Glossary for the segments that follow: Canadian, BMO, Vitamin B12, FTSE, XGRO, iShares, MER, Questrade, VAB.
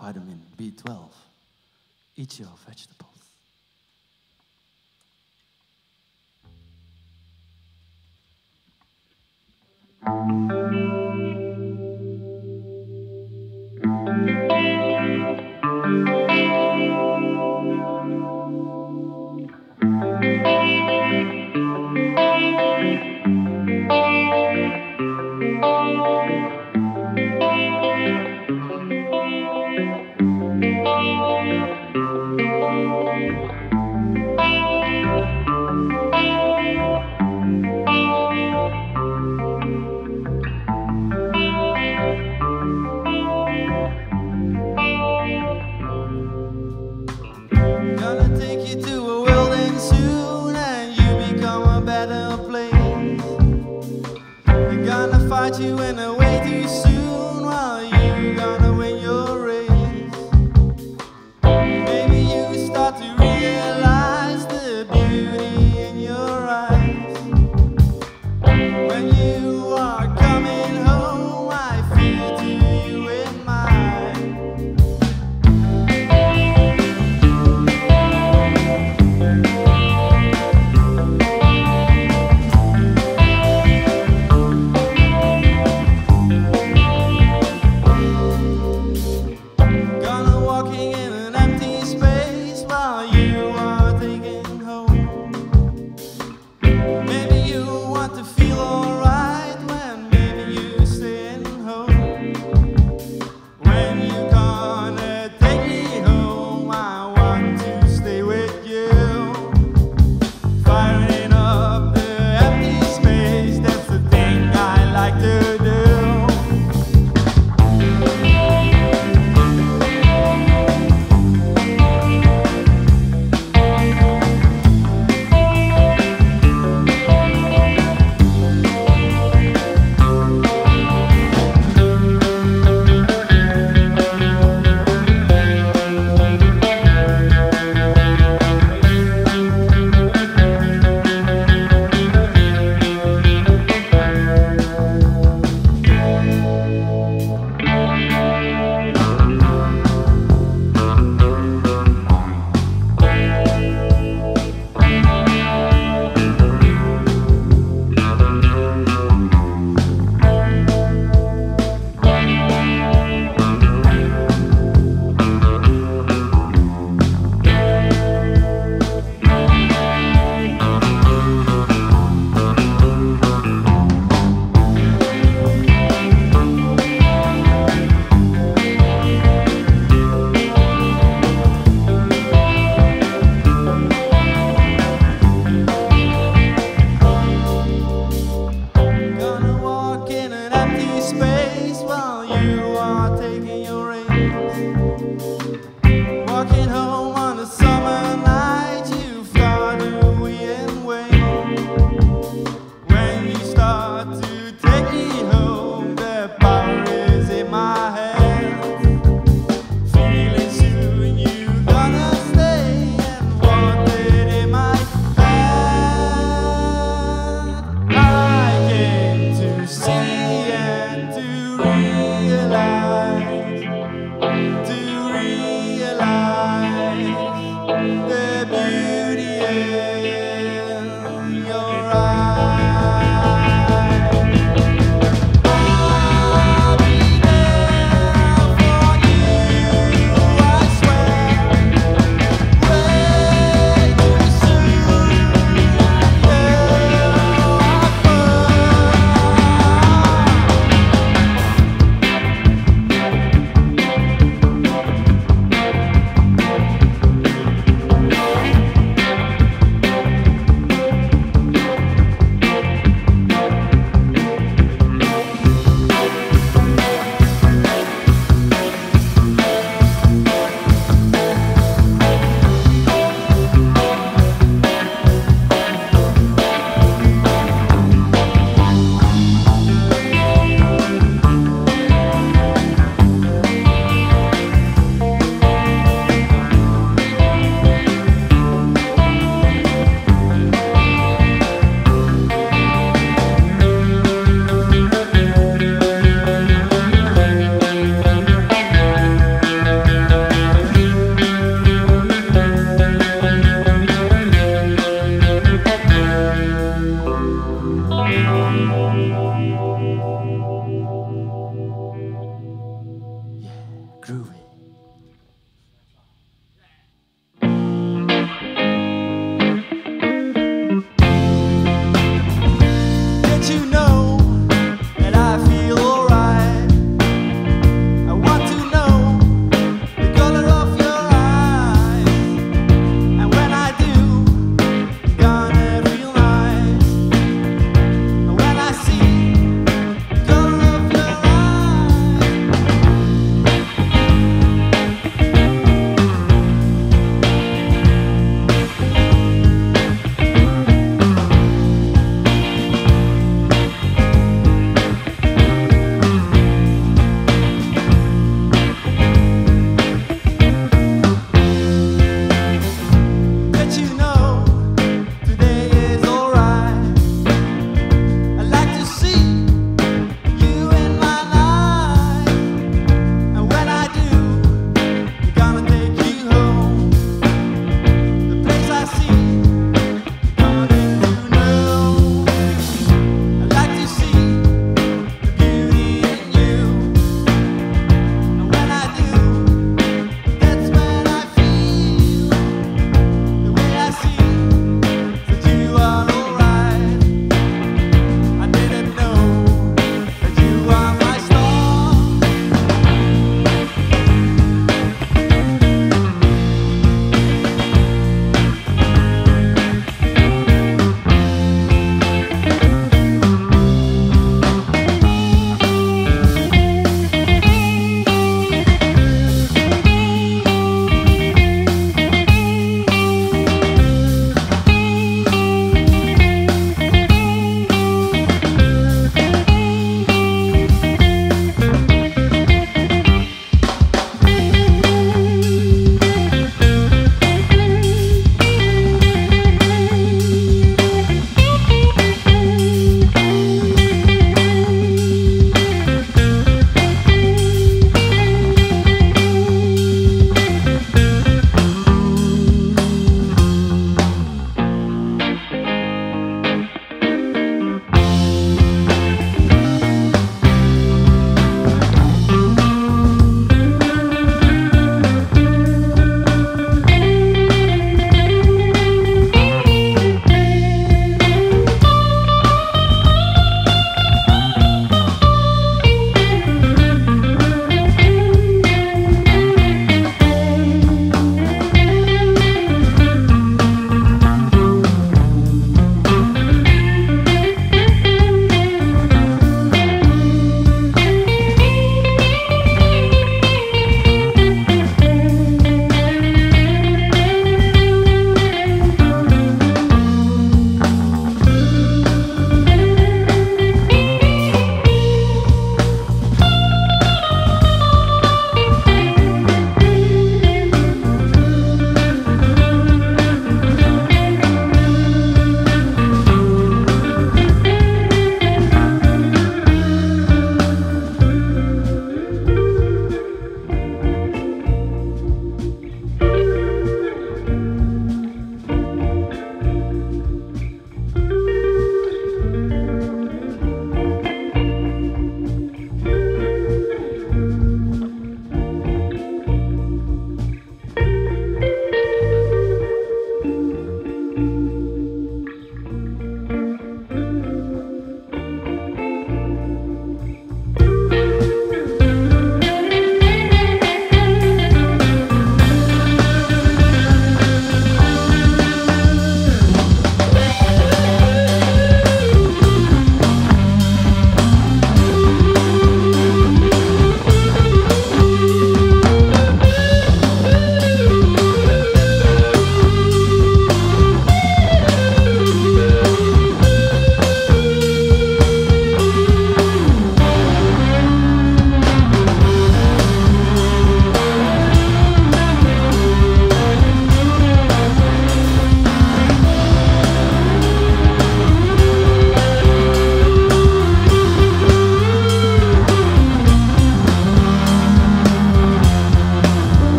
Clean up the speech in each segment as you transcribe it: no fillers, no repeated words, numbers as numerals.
vitamin B12. Eat your vegetables. You went away too soon, while you gonna win your race. Maybe you start to realize the beauty in your eyes. When you are coming home, I feel to you in mine.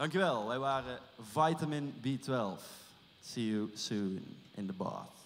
Dankjewel, wij waren Vitamin B12. See you soon in the bath.